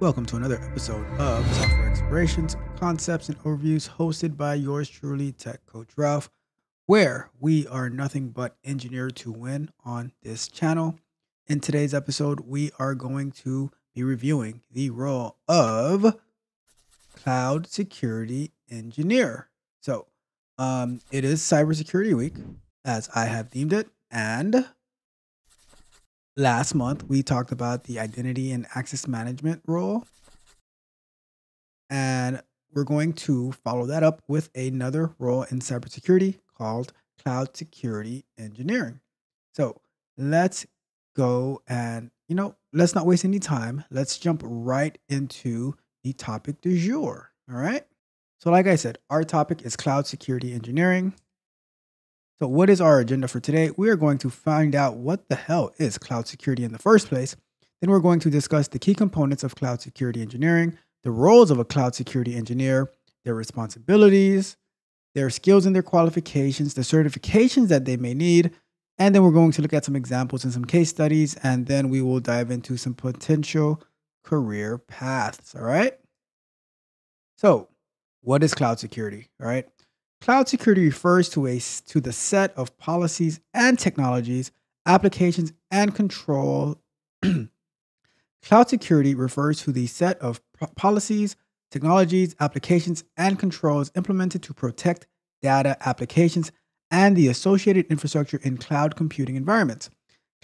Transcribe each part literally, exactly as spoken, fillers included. Welcome to another episode of Software Explorations, Concepts and Overviews, hosted by yours truly, Tech Coach Ralph, where we are nothing but engineer to win on this channel. In today's episode, we are going to be reviewing the role of Cloud Security Engineer. So um, it is Cybersecurity Week, as I have themed it, and last month, we talked about the identity and access management role, and we're going to follow that up with another role in cybersecurity called Cloud Security Engineering. So let's go and, you know, let's not waste any time. Let's jump right into the topic du jour, all right? So like I said, our topic is Cloud Security Engineering. So what is our agenda for today? We are going to find out what the hell is cloud security in the first place. Then we're going to discuss the key components of cloud security engineering, the roles of a cloud security engineer, their responsibilities, their skills and their qualifications, the certifications that they may need. And then we're going to look at some examples and some case studies. And then we will dive into some potential career paths. All right. So what is cloud security? All right. Cloud security refers to, a, to the set of policies and technologies, applications, and control. Cloud security refers to the set of policies, technologies, applications, and controls implemented to protect data, applications, and the associated infrastructure in cloud computing environments.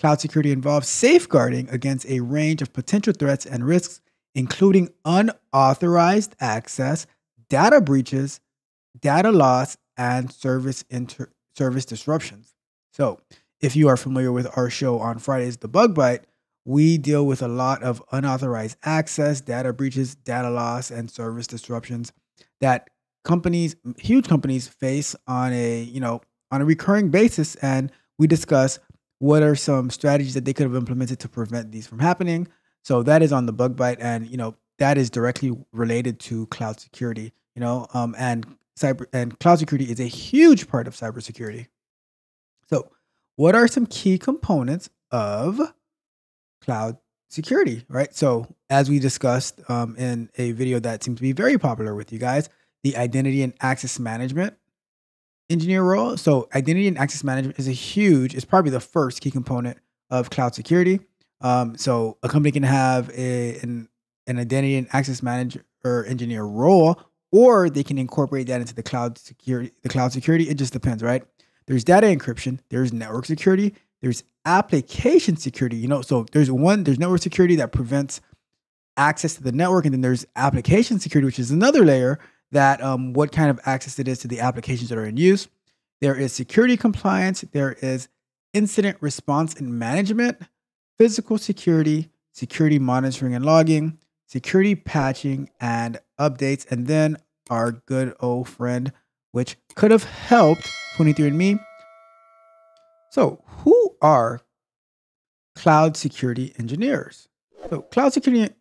Cloud security involves safeguarding against a range of potential threats and risks, including unauthorized access, data breaches, data loss, and service inter service disruptions. So if you are familiar with our show on Fridays, the Bug Bite, we deal with a lot of unauthorized access, data breaches, data loss, and service disruptions that companies, huge companies face on a, you know, on a recurring basis. And we discuss what are some strategies that they could have implemented to prevent these from happening. So that is on the Bug Bite. And, you know, that is directly related to cloud security, you know, um, and Cyber and cloud security is a huge part of cybersecurity. So what are some key components of cloud security, right? So as we discussed um, in a video that seems to be very popular with you guys, the identity and access management engineer role. So identity and access management is a huge, it's probably the first key component of cloud security. Um, so a company can have a, an, an identity and access manager or engineer role, or they can incorporate that into the cloud security, the cloud security. It just depends, right? There's data encryption, there's network security, there's application security, you know, so there's one, there's network security that prevents access to the network. And then there's application security, which is another layer that um, what kind of access it is to the applications that are in use. There is security compliance. There is incident response and management, physical security, security monitoring and logging, security patching and updates, and then our good old friend, which could have helped, twenty-three and me. So who are cloud security engineers? So cloud security,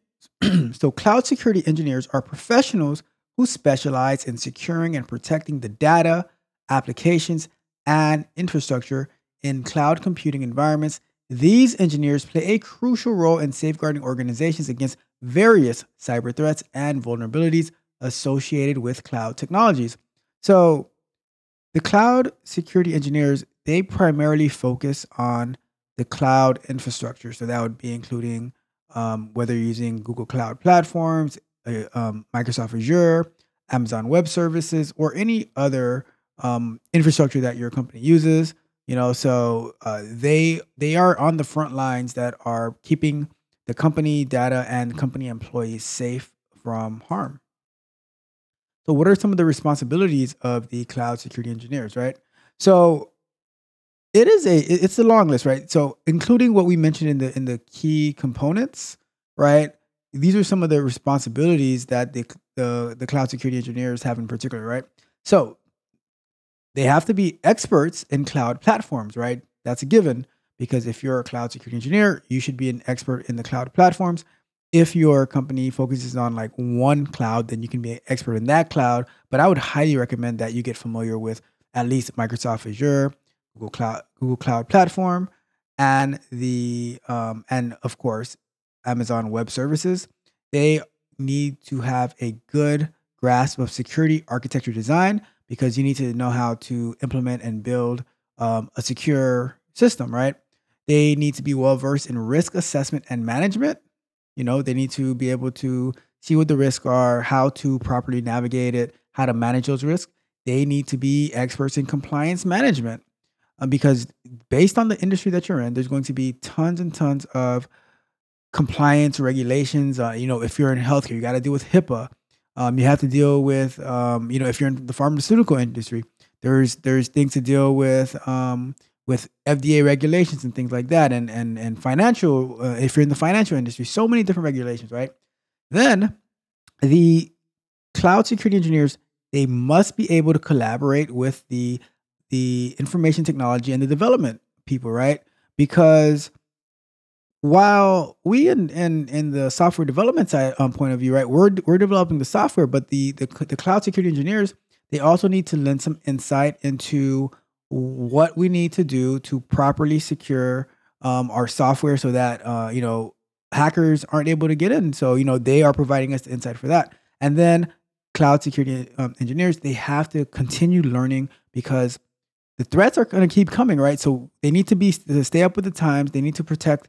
so cloud security engineers are professionals who specialize in securing and protecting the data, applications, and infrastructure in cloud computing environments. These engineers play a crucial role in safeguarding organizations against various cyber threats and vulnerabilities associated with cloud technologies. So the cloud security engineers, they primarily focus on the cloud infrastructure. So that would be including um, whether you're using Google Cloud Platforms, uh, um, Microsoft Azure, Amazon Web Services, or any other um, infrastructure that your company uses. You know, so uh, they they are on the front lines that are keeping the company data and company employees safe from harm. So what are some of the responsibilities of the cloud security engineers, right? So it is a, it's a long list, right? So including what we mentioned in the, in the key components, right? These are some of the responsibilities that the, the, the cloud security engineers have in particular, right? So they have to be experts in cloud platforms, right? That's a given. Because if you're a cloud security engineer, you should be an expert in the cloud platforms. If your company focuses on like one cloud, then you can be an expert in that cloud. But I would highly recommend that you get familiar with at least Microsoft Azure, Google Cloud, Google Cloud Platform, and the um, and of course Amazon Web Services. they need to have a good grasp of security architecture design, because you need to know how to implement and build um, a secure system, right? They need to be well-versed in risk assessment and management. You know, they need to be able to see what the risks are, how to properly navigate it, how to manage those risks. They need to be experts in compliance management, um, because based on the industry that you're in, there's going to be tons and tons of compliance regulations. Uh, you know, if you're in healthcare, you got to deal with HIPAA. Um, you have to deal with, um, you know, if you're in the pharmaceutical industry, there's there's things to deal with um, with F D A regulations and things like that, and and and financial. Uh, if you're in the financial industry, so many different regulations, right? Then the cloud security engineers, they must be able to collaborate with the the information technology and the development people, right? Because while we in, in, in the software development side um, point of view, right, we're, we're developing the software, but the, the, the cloud security engineers, they also need to lend some insight into what we need to do to properly secure um, our software so that, uh, you know, hackers aren't able to get in. So, you know, they are providing us the insight for that. And then cloud security um, engineers, they have to continue learning, because the threats are going to keep coming, right? So they need to be to stay up with the times. They need to protect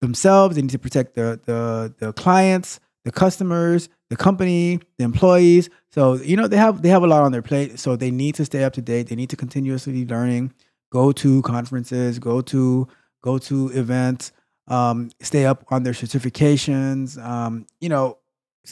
themselves. They need to protect the, the the clients, the customers, the company, the employees. So, you know, they have they have a lot on their plate. So they need to stay up to date. They need to continuously learning, go to conferences, go to go to events, um, stay up on their certifications. Um, you know,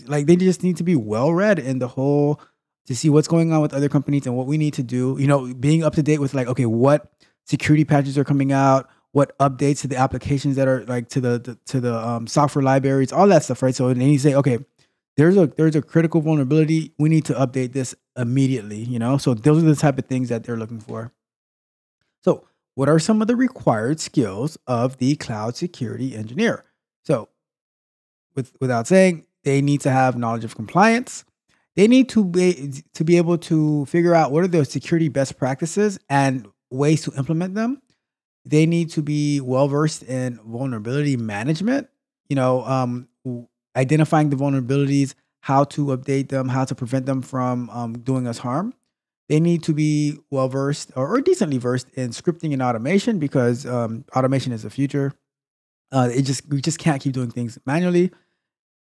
like they just need to be well read in the whole to see what's going on with other companies and what we need to do. You know, being up to date with like, okay, what security patches are coming out, what updates to the applications that are like to the, the to the um, software libraries, all that stuff, right? So then you say, okay, there's a there's a critical vulnerability. We need to update this immediately, you know? So those are the type of things that they're looking for. So what are some of the required skills of the cloud security engineer? So with, without saying, they need to have knowledge of compliance. They need to be, to be able to figure out what are the security best practices and ways to implement them. They need to be well-versed in vulnerability management, you know, um, identifying the vulnerabilities, how to update them, how to prevent them from um, doing us harm. They need to be well-versed or, or decently versed in scripting and automation, because um, automation is the future. Uh, it just, we just can't keep doing things manually.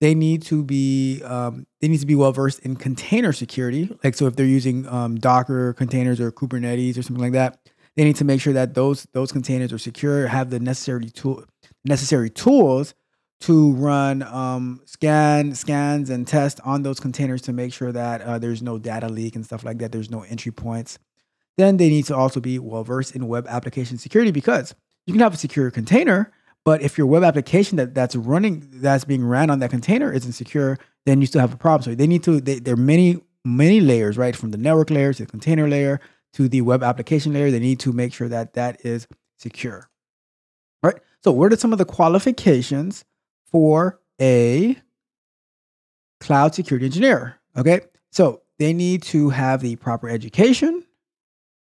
They need to be, um, they need to be well-versed in container security. Like, so if they're using um, Docker containers or Kubernetes or something like that, they need to make sure that those those containers are secure, have the necessary tool necessary tools to run um, scan scans and tests on those containers to make sure that uh, there's no data leak and stuff like that. There's no entry points. Then they need to also be well versed in web application security, because you can have a secure container, but if your web application that that's running that's being ran on that container isn't secure, then you still have a problem. So they need to. They, there are many many layers, right, from the network layer to the container layer to the web application layer. They need to make sure that that is secure, right? So what are some of the qualifications for a cloud security engineer? Okay, so they need to have the proper education,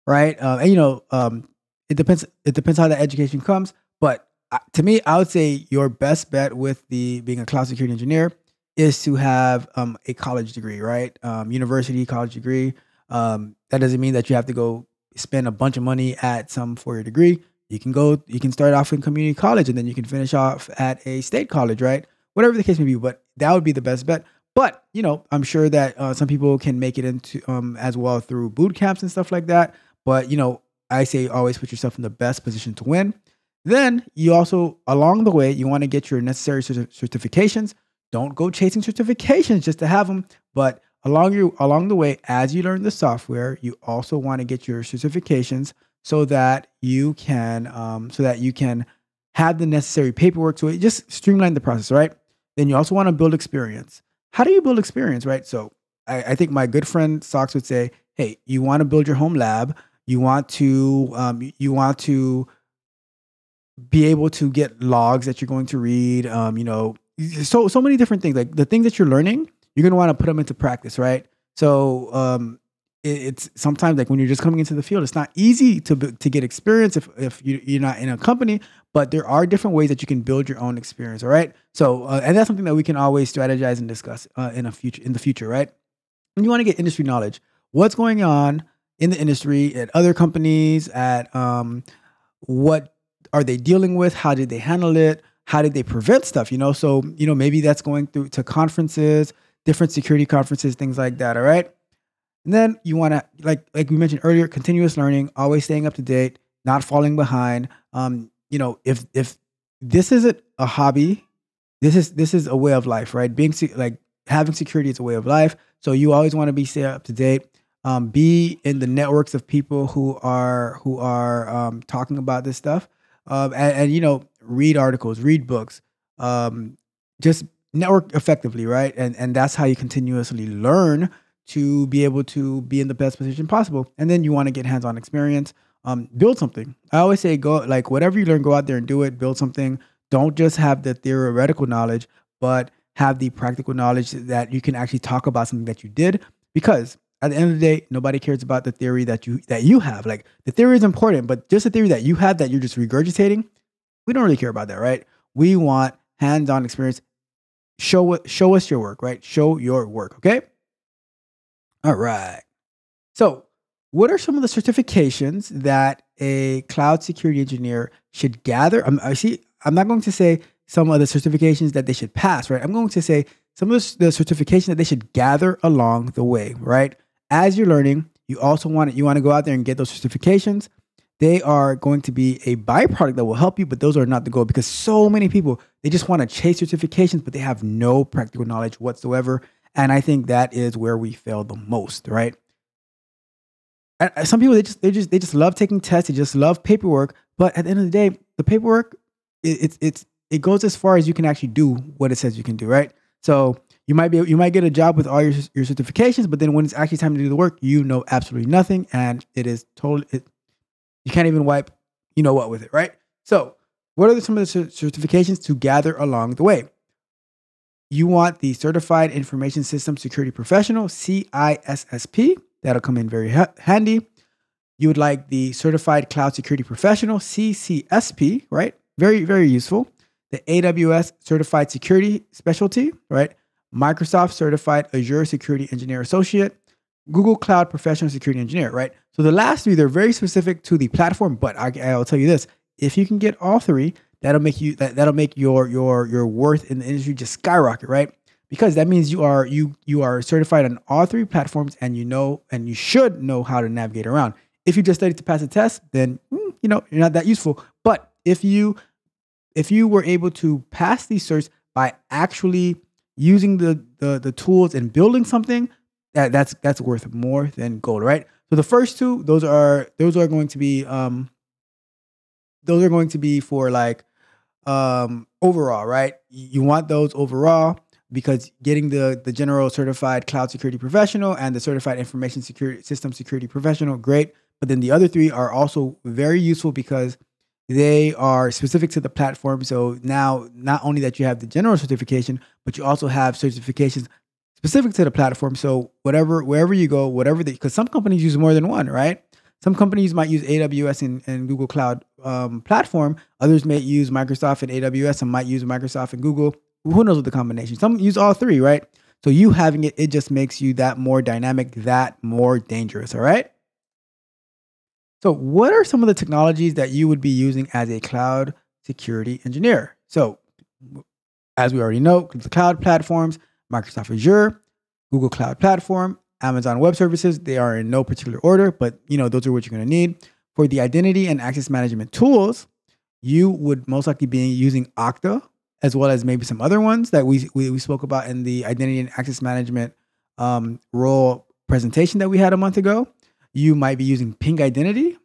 right? Uh, and you know, um, it depends. It depends how the education comes, but to me, I would say your best bet with the being a cloud security engineer is to have um, a college degree, right? Um, university college degree. Um, that doesn't mean that you have to go spend a bunch of money at some four-year degree. You can go, you can start off in community college, and then you can finish off at a state college, right? Whatever the case may be, but that would be the best bet. But, you know, I'm sure that uh, some people can make it into um, as well through boot camps and stuff like that. But, you know, I say always put yourself in the best position to win. Then you also, along the way, you want to get your necessary cert- certifications. Don't go chasing certifications just to have them, but Along, your, along the way, as you learn the software, you also want to get your certifications so that you can um, so that you can have the necessary paperwork. So it just streamline the process, right? Then you also want to build experience. How do you build experience, right? So I, I think my good friend Sox would say, hey, you want to build your home lab. You want to um, you want to be able to get logs that you're going to read. Um, you know, so so many different things, like the things that you're learning. You're going to want to put them into practice, right? So um, it's sometimes like when you're just coming into the field, it's not easy to to get experience if, if you, you're not in a company, but there are different ways that you can build your own experience. All right. So, uh, and that's something that we can always strategize and discuss uh, in a future, in the future, right? And you want to get industry knowledge, what's going on in the industry at other companies, at um, what are they dealing with? How did they handle it? How did they prevent stuff? You know, so, you know, maybe that's going through to conferences, different security conferences, things like that. All right. And then you want to, like, like we mentioned earlier, continuous learning, always staying up to date, not falling behind. Um, you know, if, if this isn't a hobby, this is, this is a way of life, right? Being like having security is a way of life. So you always want to be stay up to date, um, be in the networks of people who are, who are, um, talking about this stuff. Um, and, and, you know, read articles, read books, um, just network effectively. Right. And, and that's how you continuously learn to be able to be in the best position possible. And then you want to get hands-on experience, um, build something. I always say, go like whatever you learn, go out there and do it, build something. Don't just have the theoretical knowledge, but have the practical knowledge that you can actually talk about something that you did, because at the end of the day, nobody cares about the theory that you, that you have. Like the theory is important, but just the theory that you have that you're just regurgitating, we don't really care about that, right? We want hands-on experience. Show, show us your work, right? Show your work, okay? All right. So what are some of the certifications that a cloud security engineer should gather? I'm, I see, I'm not going to say some of the certifications that they should pass, right? I'm going to say some of the, the certifications that they should gather along the way, right? As you're learning, you also want to, you want to go out there and get those certifications. They are going to be a byproduct that will help you, but those are not the goal, because so many people, they just want to chase certifications, but they have no practical knowledge whatsoever. And I think that is where we fail the most, right? And some people, they just, they just, they just love taking tests. They just love paperwork. But at the end of the day, the paperwork, it's, it's, it goes as far as you can actually do what it says you can do, right? So you might be, you might get a job with all your, your certifications, but then when it's actually time to do the work, you know absolutely nothing. And it is totally, it, you can't even wipe, you know what with it, right? So what are some of the certifications to gather along the way? You want the Certified Information System Security Professional, C I S S P. That'll come in very ha handy. You would like the Certified Cloud Security Professional, C C S P, right? Very, very useful. The A W S Certified Security Specialty, right? Microsoft Certified Azure Security Engineer Associate, Google Cloud Professional Security Engineer, right? So the last three, they're very specific to the platform, but I, I'll tell you this, if you can get all three, That'll make you that, that'll make your your your worth in the industry just skyrocket, right? Because that means you are you you are certified on all three platforms, and you know and you should know how to navigate around. If you just studied to pass a test, then you know you're not that useful. But if you if you were able to pass these certs by actually using the the, the tools and building something, that, that's that's worth more than gold, right? So the first two, those are those are going to be um those are going to be for like um overall, right? You want those overall, because getting the the general certified cloud security professional and the certified information security system security professional, great, but then the other three are also very useful because they are specific to the platform. So now not only that you have the general certification, but you also have certifications specific to the platform. So whatever wherever you go, whatever the, because some companies use more than one, right? Some companies might use A W S and, and Google Cloud um, Platform. Others may use Microsoft and A W S, and might use Microsoft and Google. Who knows what the combination? Some use all three, right? So you having it, it just makes you that more dynamic, that more dangerous, all right? So what are some of the technologies that you would be using as a cloud security engineer? So as we already know, the cloud platforms, Microsoft Azure, Google Cloud Platform, Amazon Web Services, they are in no particular order, but you know, those are what you're gonna need. For the identity and access management tools, you would most likely be using Okta, as well as maybe some other ones that we, we, we spoke about in the identity and access management um, role presentation that we had a month ago. You might be using Ping Identity,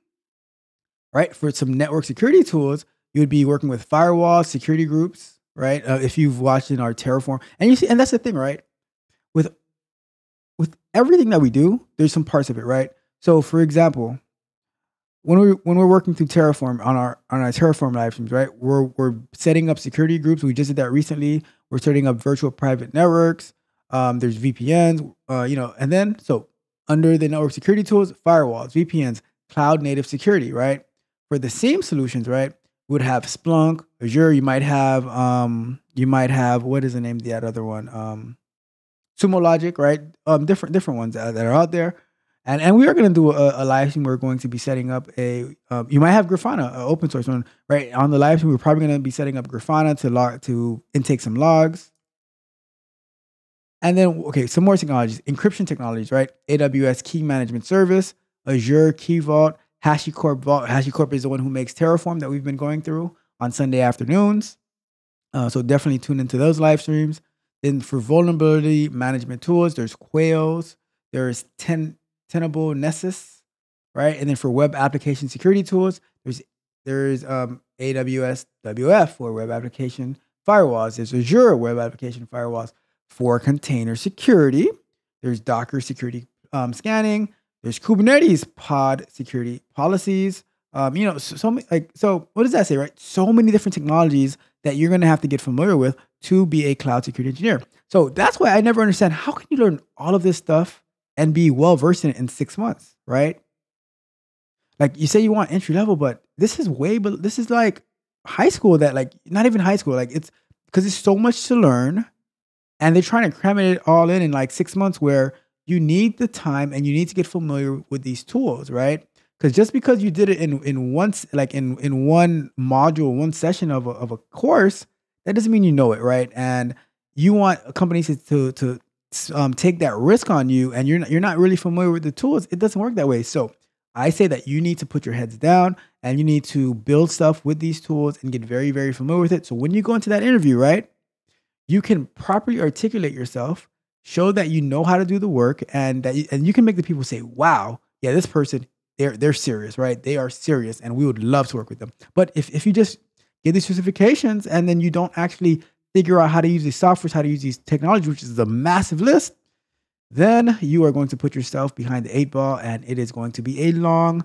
right? For some network security tools, you would be working with firewalls, security groups, right? Uh, if you've watched in our Terraform, and you see, and that's the thing, right? With With everything that we do, there's some parts of it, right? So, for example, when we when we're working through Terraform on our on our Terraform live streams, right? We're we're setting up security groups. We just did that recently. We're setting up virtual private networks. Um, there's V P Ns, uh, you know, and then so Under the network security tools, firewalls, V P Ns, cloud native security, right? For the same solutions, right, would have Splunk, Azure. You might have, um, you might have, what is the name of that other one? Um, Sumo Logic, right? Um, different different ones that, that are out there. And, and we are going to do a, a live stream. We're going to be setting up a, um, you might have Grafana, an open source one, right? On the live stream, we're probably going to be setting up Grafana to log, to intake some logs. And then, okay, some more technologies, encryption technologies, right? A W S Key Management Service, Azure Key Vault, HashiCorp Vault. HashiCorp is the one who makes Terraform that we've been going through on Sunday afternoons. Uh, so definitely tune into those live streams. Then for vulnerability management tools, there's Qualys, there's ten Tenable, Nessus, right? And then for web application security tools, there's there's um, A W S W A F for web application firewalls. There's Azure web application firewalls for container security. There's Docker security um, scanning. There's Kubernetes pod security policies. Um, you know, so, so like so. What does that say, right? So many different technologies that you're going to have to get familiar with to be a cloud security engineer. So that's why I never understand how can you learn all of this stuff and be well-versed in it in six months, right? Like you say you want entry level, but this is way, but this is like high school that like, not even high school, like it's, because there's so much to learn and they're trying to cram it all in in like six months where you need the time and you need to get familiar with these tools, right? Because just because you did it in, in once, like in, in one module, one session of a, of a course, that doesn't mean you know it, right? And you want companies to, to, to Um, take that risk on you and you're not, you're not really familiar with the tools. It doesn't work that way. So I say that you need to put your heads down and you need to build stuff with these tools and get very, very familiar with it. So when you go into that interview, right, you can properly articulate yourself, show that you know how to do the work and that you, and you can make the people say, wow, yeah, this person, they're, they're serious, right? They are serious and we would love to work with them. But if, if you just get these certifications and then you don't actually figure out how to use these softwares, how to use these technologies, which is a massive list, then you are going to put yourself behind the eight ball and it is going to be a long,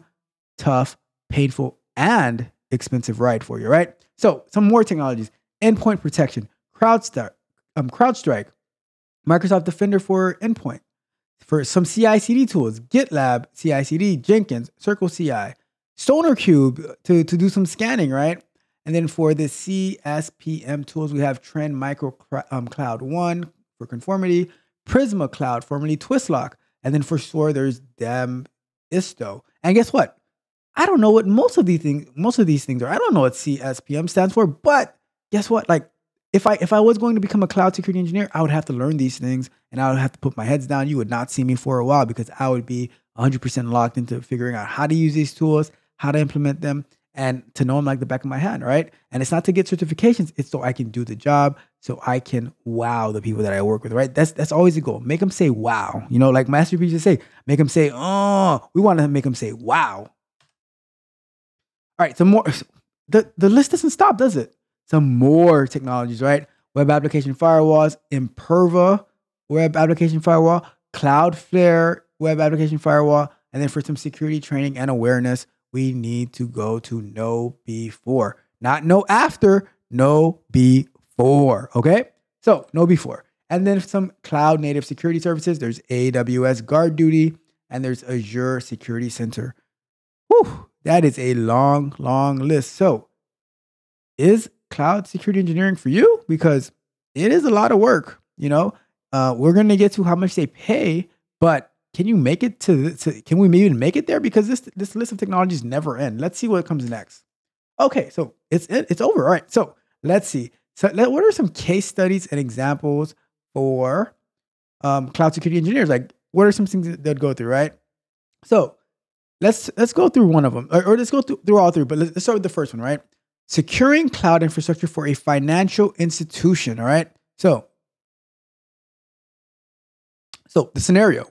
tough, painful, and expensive ride for you, right? So some more technologies, endpoint protection, CrowdStrike, um, CrowdStrike, Microsoft Defender for endpoint, for some C I C D tools, GitLab, C I C D, Jenkins, CircleCI, SonarQube to, to do some scanning, right? And then for the C S P M tools, we have Trend Micro um, Cloud One for conformity, Prisma Cloud, formerly Twistlock. And then for S O A R, there's D E M, I S T O. And guess what? I don't know what most of these things, most of these things are. I don't know what C S P M stands for, but guess what? Like if I, if I was going to become a cloud security engineer, I would have to learn these things and I would have to put my heads down. You would not see me for a while because I would be one hundred percent locked into figuring out how to use these tools, how to implement them, and to know them like the back of my hand, right? And it's not to get certifications, it's so I can do the job, so I can wow the people that I work with, right? That's that's always the goal. Make them say wow. You know, like Master P just say, make them say, oh, we want to make them say wow. All right, some more, the, the list doesn't stop, does it? Some more technologies, right? Web application firewalls, Imperva web application firewall, Cloudflare web application firewall, and then for some security training and awareness, we need to go to know before, not know after, know before, okay? So know before. And then some cloud native security services, there's A W S Guard Duty and there's Azure Security Center. Whew, that is a long, long list. So is cloud security engineering for you? Because it is a lot of work, you know? Uh, we're gonna get to how much they pay, but can you make it to, to, can we even make it there? Because this, this list of technologies never end. Let's see what comes next. Okay, so it's, it, it's over. All right, so let's see. So let, what are some case studies and examples for um, cloud security engineers? Like what are some things that they'd go through, right? So let's, let's go through one of them or, or let's go through, through all three, but let's, let's start with the first one, right? Securing cloud infrastructure for a financial institution, all right? So, so the scenario.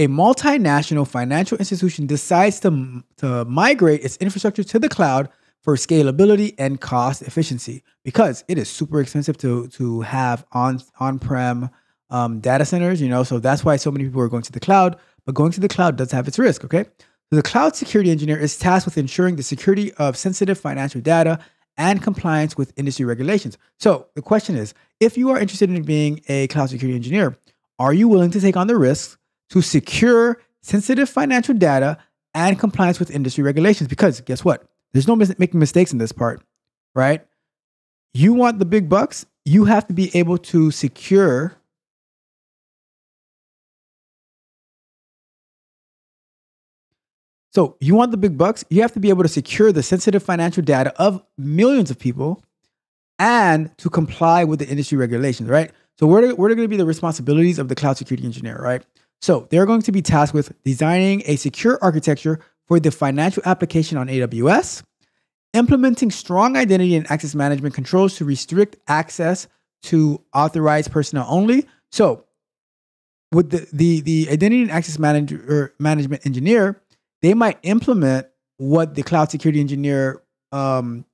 A multinational financial institution decides to, to migrate its infrastructure to the cloud for scalability and cost efficiency because it is super expensive to, to have on, on-prem um, data centers, you know, so that's why so many people are going to the cloud, but going to the cloud does have its risk, okay? So the cloud security engineer is tasked with ensuring the security of sensitive financial data and compliance with industry regulations. So the question is, if you are interested in being a cloud security engineer, are you willing to take on the risks to secure sensitive financial data, and compliance with industry regulations. Because guess what? There's no mis- making mistakes in this part, right? You want the big bucks, you have to be able to secure So you want the big bucks, you have to be able to secure the sensitive financial data of millions of people and to comply with the industry regulations, right? So what are, what are going to be the responsibilities of the cloud security engineer, right? So they're going to be tasked with designing a secure architecture for the financial application on A W S, implementing strong identity and access management controls to restrict access to authorized personnel only. So with the, the, the identity and access manager, management engineer, they might implement what the cloud security engineer um,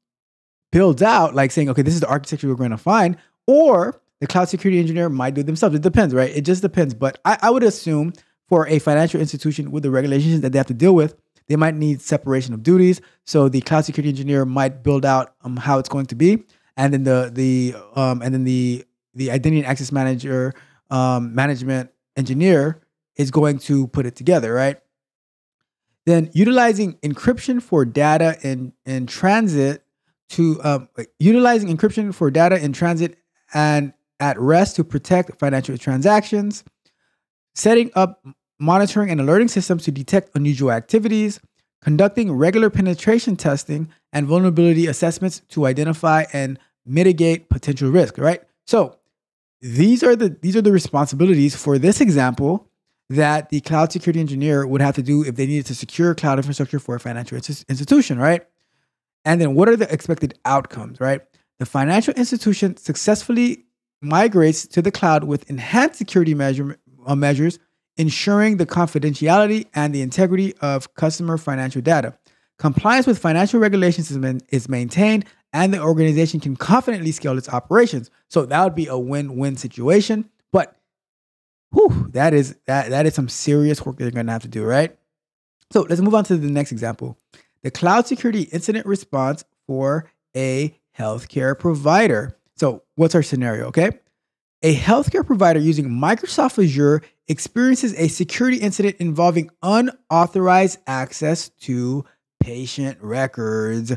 builds out, like saying, okay, this is the architecture we're going to find, or the cloud security engineer might do it themselves. It depends, right? It just depends. But I, I would assume for a financial institution with the regulations that they have to deal with, they might need separation of duties. So the cloud security engineer might build out um, how it's going to be, and then the the um, and then the the identity and access manager um, management engineer is going to put it together, right? Then utilizing encryption for data in, in transit to um, utilizing encryption for data in transit and at rest to protect financial transactions, setting up monitoring and alerting systems to detect unusual activities, conducting regular penetration testing and vulnerability assessments to identify and mitigate potential risk, right? So these are the these are the responsibilities for this example that the cloud security engineer would have to do if they needed to secure cloud infrastructure for a financial institution, right? And then what are the expected outcomes, right? The financial institution successfully migrates to the cloud with enhanced security measure, uh, measures, ensuring the confidentiality and the integrity of customer financial data. Compliance with financial regulations is, man, is maintained, and the organization can confidently scale its operations. So that would be a win-win situation. Whew, that is that that is some serious work they're going to have to do, right? So let's move on to the next example. The cloud security incident response for a healthcare provider. So what's our scenario, okay? A healthcare provider using Microsoft Azure experiences a security incident involving unauthorized access to patient records.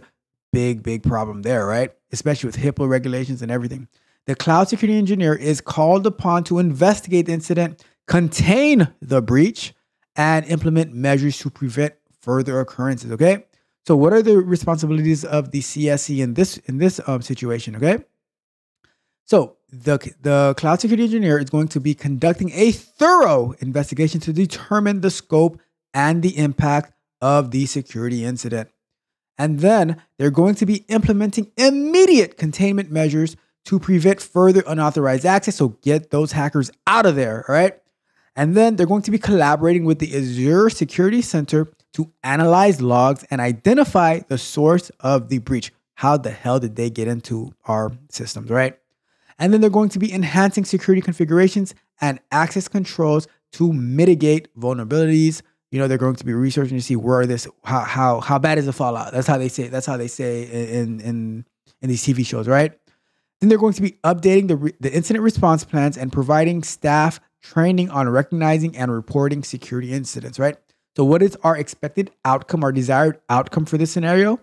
Big, big problem there, right? Especially with HIPAA regulations and everything. The cloud security engineer is called upon to investigate the incident, contain the breach, and implement measures to prevent further occurrences, okay? So what are the responsibilities of the C S E in this in this um, situation, okay? So the, the cloud security engineer is going to be conducting a thorough investigation to determine the scope and the impact of the security incident. And then they're going to be implementing immediate containment measures to prevent further unauthorized access. So get those hackers out of there, all right? And then they're going to be collaborating with the Azure Security Center to analyze logs and identify the source of the breach. How the hell did they get into our systems, right? And then they're going to be enhancing security configurations and access controls to mitigate vulnerabilities. You know, they're going to be researching to see where this, how how, how bad is the fallout. That's how they say, that's how they say in, in, in these T V shows, right? Then they're going to be updating the, the incident response plans and providing staff training on recognizing and reporting security incidents, right? So what is our expected outcome, our desired outcome for this scenario?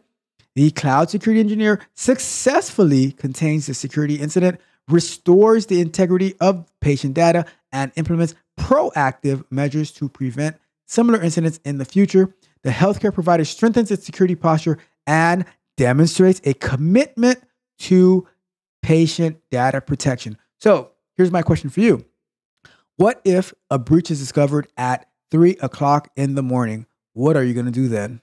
The cloud security engineer successfully contains the security incident, restores the integrity of patient data, and implements proactive measures to prevent similar incidents in the future. The healthcare provider strengthens its security posture and demonstrates a commitment to patient data protection. So here's my question for you. What if a breach is discovered at three o'clock in the morning? What are you going to do then?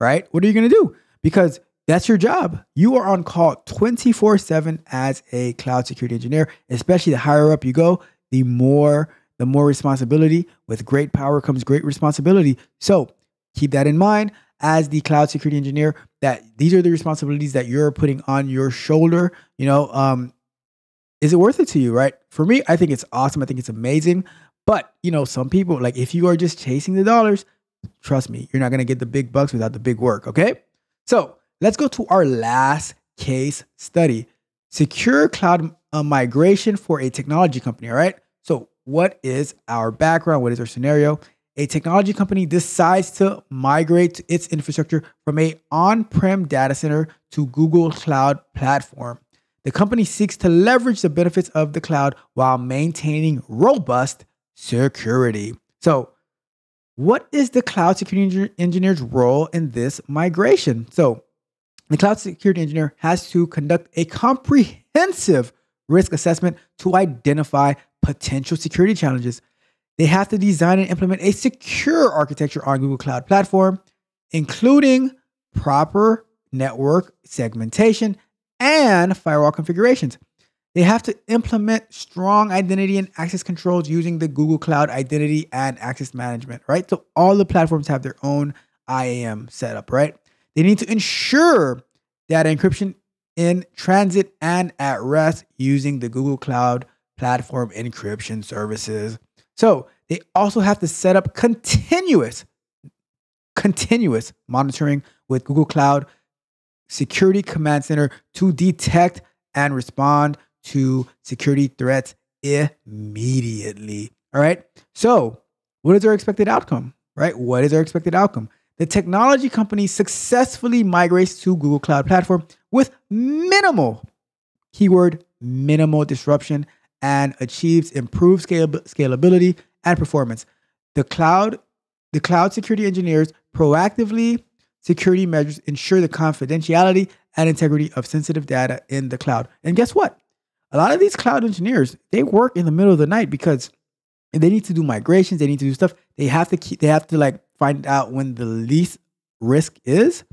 Right? What are you going to do? Because that's your job. You are on call twenty-four seven as a cloud security engineer, especially the higher up you go, the more, the more responsibility. With great power comes great responsibility. So keep that in mind. As the cloud security engineer, that these are the responsibilities that you're putting on your shoulder. You know, um, is it worth it to you, right? For me, I think it's awesome. I think it's amazing. But, you know, some people, like if you are just chasing the dollars, trust me, you're not going to get the big bucks without the big work, okay? So let's go to our last case study. Secure cloud uh, migration for a technology company, all right? So what is our background? What is our scenario? a technology company decides to migrate its infrastructure from a on-prem data center to Google Cloud Platform. The company seeks to leverage the benefits of the cloud while maintaining robust security. So what is the cloud security engineer's role in this migration? So the cloud security engineer has to conduct a comprehensive risk assessment to identify potential security challenges. They have to design and implement a secure architecture on Google Cloud Platform, including proper network segmentation and firewall configurations. They have to implement strong identity and access controls using the Google Cloud Identity and Access Management, right? So all the platforms have their own I A M setup, right? They need to ensure data encryption in transit and at rest using the Google Cloud Platform encryption services. So they also have to set up continuous, continuous monitoring with Google Cloud Security Command Center to detect and respond to security threats immediately. All right. So what is our expected outcome, right? What is our expected outcome? The technology company successfully migrates to Google Cloud Platform with minimal, keyword, minimal disruption, and achieves improved scalability and performance. The cloud, the cloud security engineers proactively security measures ensure the confidentiality and integrity of sensitive data in the cloud. And guess what? A lot of these cloud engineers, they work in the middle of the night because they need to do migrations, they need to do stuff. They have to keep, they have to like find out when the least risk is.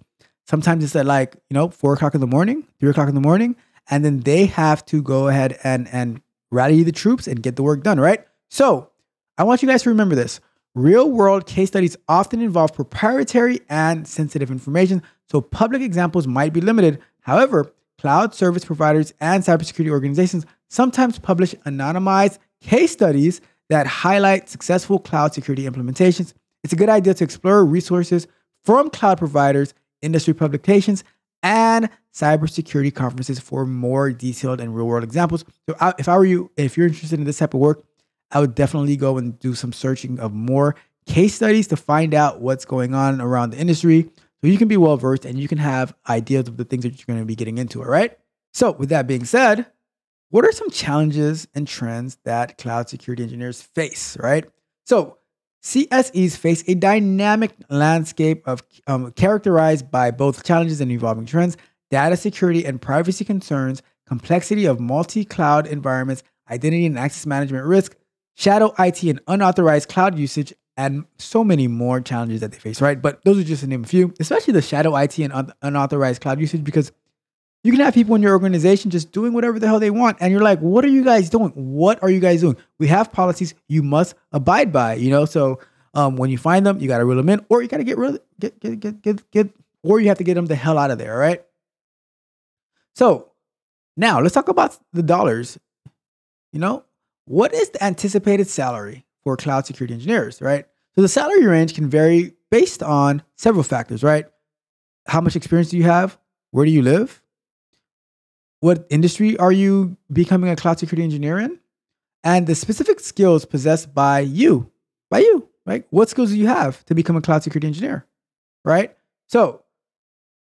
Sometimes it's at like, you know, four o'clock in the morning, three o'clock in the morning, and then they have to go ahead and, and, rally the troops and get the work done, right? So I want you guys to remember this. Real world case studies often involve proprietary and sensitive information, so public examples might be limited. However, cloud service providers and cybersecurity organizations sometimes publish anonymized case studies that highlight successful cloud security implementations. It's a good idea to explore resources from cloud providers, industry publications, and cybersecurity conferences for more detailed and real world examples. So I, if I were you, if you're interested in this type of work, I would definitely go and do some searching of more case studies to find out what's going on around the industry, so you can be well versed and you can have ideas of the things that you're going to be getting into, all right? So with that being said, what are some challenges and trends that cloud security engineers face, right? So C S Es face a dynamic landscape of um, characterized by both challenges and evolving trends, data security and privacy concerns, complexity of multi-cloud environments, identity and access management risk, shadow I T and unauthorized cloud usage, and so many more challenges that they face, right? But those are just to name a few, especially the shadow I T and un unauthorized cloud usage, because you can have people in your organization just doing whatever the hell they want. And you're like, what are you guys doing? What are you guys doing? We have policies you must abide by, you know? So um, when you find them, you got to reel them in, or you got to get rid of, get, get, get, get, get, or you have to get them the hell out of there, all right? So now let's talk about the dollars. You know, what is the anticipated salary for cloud security engineers, right? So the salary range can vary based on several factors, right? How much experience do you have? Where do you live? What industry are you becoming a cloud security engineer in? And the specific skills possessed by you, by you, right? What skills do you have to become a cloud security engineer, right? So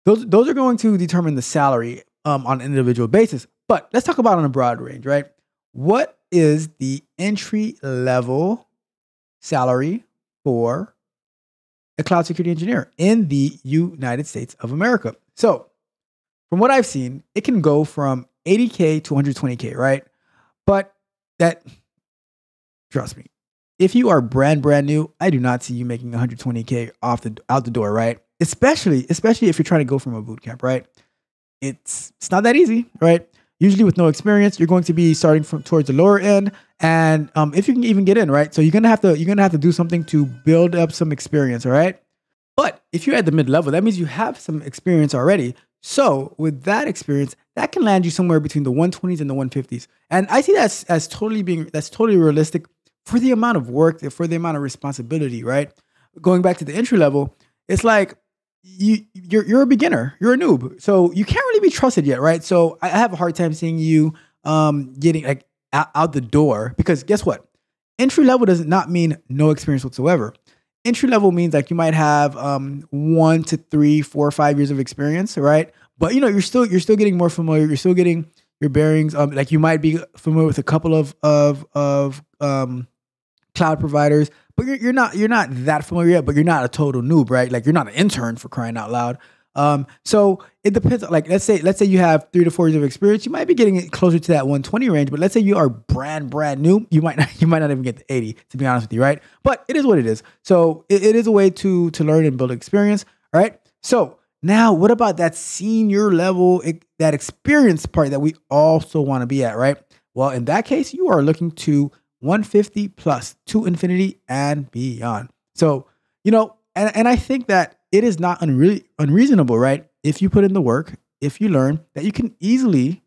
those, those are going to determine the salary um, on an individual basis. But let's talk about on a broad range, right? What is the entry level salary for a cloud security engineer in the United States of America? So from what I've seen, it can go from eighty K to one hundred twenty K, right? But that, trust me, if you are brand, brand new, I do not see you making one hundred twenty K off the, out the door, right? Especially, especially if you're trying to go from a boot camp, right? It's, it's not that easy, right? Usually with no experience, you're going to be starting from towards the lower end. And um, if you can even get in, right? So you're going to have to, you're going to have to do something to build up some experience, all right? But if you're at the mid-level, that means you have some experience already. So with that experience, that can land you somewhere between the one twenties and the one fifties. And I see that as, as totally being, that's totally realistic for the amount of work, for the amount of responsibility, right? Going back to the entry level, it's like you, you're, you're a beginner, you're a noob. So you can't really be trusted yet, right? So I have a hard time seeing you um, getting like out the door, because guess what? Entry level does not mean no experience whatsoever. Entry level means like you might have um, one to three, four or five years of experience, right? But you know, you're still you're still getting more familiar. You're still getting your bearings. Um, like you might be familiar with a couple of of of um, cloud providers, but you're, you're not you're not that familiar yet. But you're not a total noob, right? Like you're not an intern, for crying out loud. Um, so it depends. Like let's say let's say you have three to four years of experience, you might be getting it closer to that one twenty range. But let's say you are brand brand new, you might not, you might not even get to eighty, to be honest with you, right? But it is what it is. So it, it is a way to to learn and build experience. All right. So now, what about that senior level, that experience part that we also want to be at, right? Well, in that case, you are looking to one fifty plus to infinity and beyond. So you know, and and I think that it is not unre unreasonable, right? If you put in the work, if you learn, that you can easily,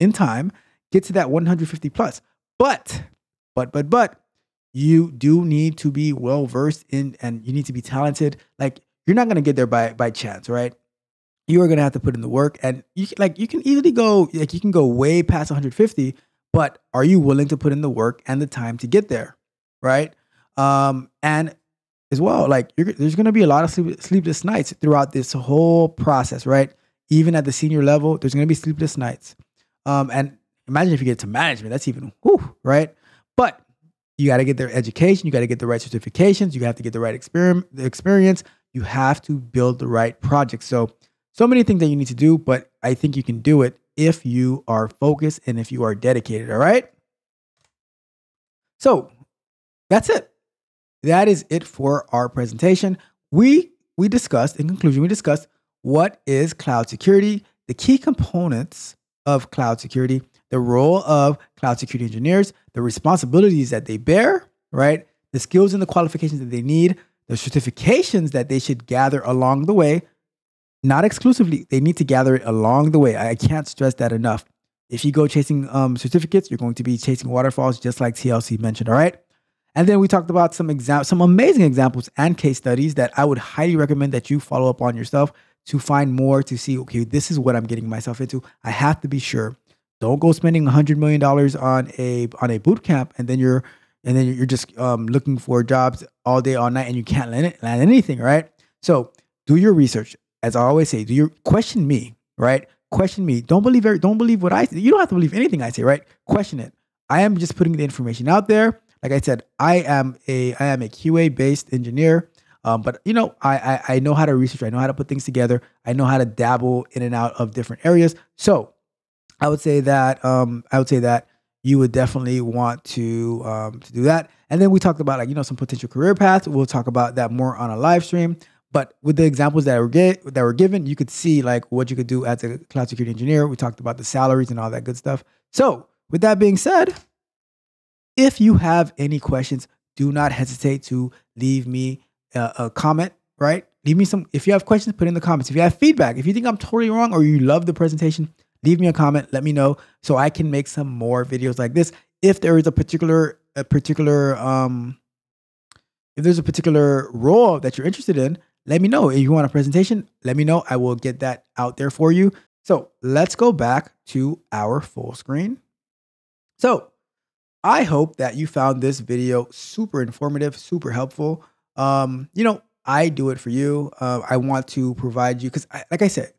in time, get to that one fifty plus. But, but, but, but, you do need to be well-versed in, and you need to be talented. Like, you're not going to get there by, by chance, right? You are going to have to put in the work. And, you, like, you can easily go, like, you can go way past one fifty, but are you willing to put in the work and the time to get there, right? Um, and... as well, like you're, there's going to be a lot of sleep, sleepless nights throughout this whole process, right? Even at the senior level, there's going to be sleepless nights. Um, and imagine if you get to management, that's even, whew, right? But you got to get their education, you got to get the right certifications, you have to get the right exper experience, you have to build the right projects. So, so many things that you need to do, but I think you can do it if you are focused and if you are dedicated, all right? So that's it. That is it for our presentation. We, we discussed, in conclusion, we discussed what is cloud security, the key components of cloud security, the role of cloud security engineers, the responsibilities that they bear, right? The skills and the qualifications that they need, the certifications that they should gather along the way, not exclusively, they need to gather it along the way. I can't stress that enough. If you go chasing um, certificates, you're going to be chasing waterfalls, just like T L C mentioned, all right? And then we talked about some exam some amazing examples and case studies that I would highly recommend that you follow up on yourself to find more, to see, okay, this is what I'm getting myself into. I have to be sure. Don't go spending one hundred million dollars on a on a boot camp and then you're and then you're just um, looking for jobs all day, all night, and you can't land, land anything, right? So do your research. As I always say, do your question me, right? Question me. Don't believe every, don't believe what I say. You don't have to believe anything I say, right? Question it. I am just putting the information out there. Like I said, I am a I am a Q A-based engineer, um, but you know I, I I know how to research. I know how to put things together. I know how to dabble in and out of different areas. So I would say that um, I would say that you would definitely want to um, to do that. And then we talked about like you know some potential career paths. We'll talk about that more on a live stream. But with the examples that were get, that were given, you could see like what you could do as a cloud security engineer. We talked about the salaries and all that good stuff. So with that being said, if you have any questions, do not hesitate to leave me a, a comment, right? Leave me some, if you have questions, put in the comments. If you have feedback, if you think I'm totally wrong or you love the presentation, leave me a comment, let me know so I can make some more videos like this. If there is a particular, a particular, um, if there's a particular role that you're interested in, let me know. If you want a presentation, let me know. I will get that out there for you. So let's go back to our full screen. So I hope that you found this video super informative, super helpful. Um, you know, I do it for you. Uh, I want to provide you, because like I said,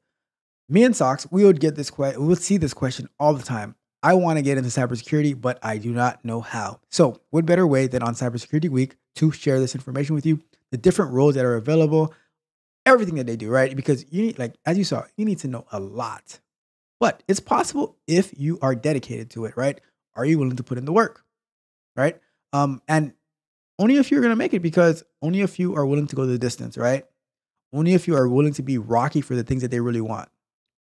me and Sox, we would get this question, we would see this question all the time. I want to get into cybersecurity, but I do not know how. So what better way than on Cybersecurity Week to share this information with you, the different roles that are available, everything that they do, right? Because you need, like, as you saw, you need to know a lot, but it's possible if you are dedicated to it, right? Are you willing to put in the work, right? Um, and only if you're going to make it, because only if you are willing to go the distance, right? Only if you are willing to be rocky for the things that they really want,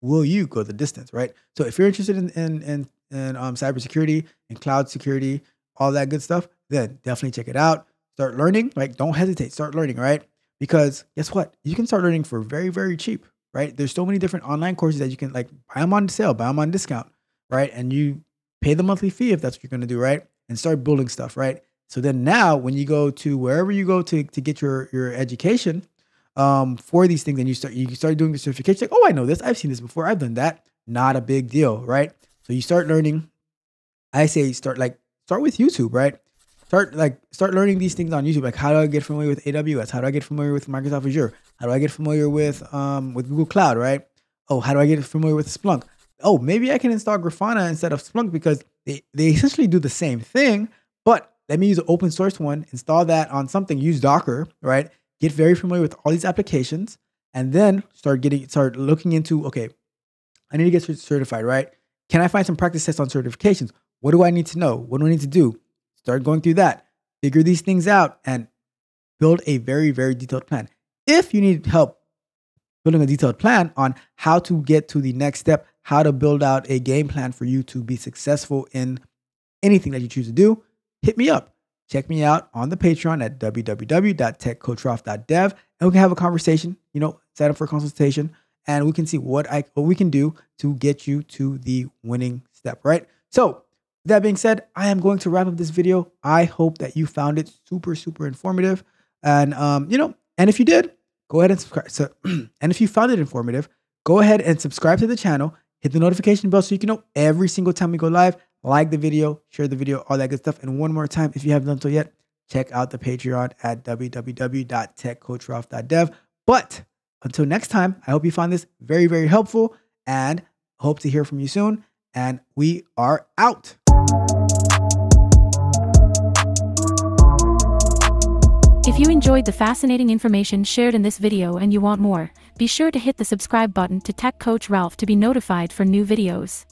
will you go the distance, right? So if you're interested in, in, in, in um, cybersecurity and cloud security, all that good stuff, then definitely check it out. Start learning, like don't hesitate, start learning, right? Because guess what? You can start learning for very, very cheap, right? There's so many different online courses that you can like buy them on sale, buy them on discount, right? And you pay the monthly fee if that's what you're going to do, right? And start building stuff, right? So then now when you go to wherever you go to, to get your, your education um, for these things, and you start, you start doing the certification, like, oh, I know this. I've seen this before. I've done that. Not a big deal, right? So you start learning. I say start like, start with YouTube, right? Start like start learning these things on YouTube. Like, how do I get familiar with A W S? How do I get familiar with Microsoft Azure? How do I get familiar with um with Google Cloud, right? Oh, how do I get familiar with Splunk? Oh, maybe I can install Grafana instead of Splunk because they, they essentially do the same thing, but let me use an open source one, install that on something, use Docker, right? Get very familiar with all these applications, and then start getting start looking into, okay, I need to get certified, right? Can I find some practice tests on certifications? What do I need to know? What do I need to do? Start going through that, figure these things out, and build a very, very detailed plan. If you need help building a detailed plan on how to get to the next step, how to build out a game plan for you to be successful in anything that you choose to do, hit me up. Check me out on the Patreon at w w w dot tech coach ralph dot dev, and we can have a conversation, you know, set up for a consultation, and we can see what I what we can do to get you to the winning step, right? So that being said, I am going to wrap up this video. I hope that you found it super, super informative. And, um, you know, and if you did, go ahead and subscribe. So, and if you found it informative, go ahead and subscribe to the channel. Hit the notification bell so you can know every single time we go live. Like the video, share the video, all that good stuff. And one more time, if you haven't done so yet, check out the Patreon at w w w dot tech coach ralph dot dev. But until next time, I hope you found this very, very helpful, and hope to hear from you soon. And we are out. If you enjoyed the fascinating information shared in this video and you want more, be sure to hit the subscribe button to Tech Coach Ralph to be notified for new videos.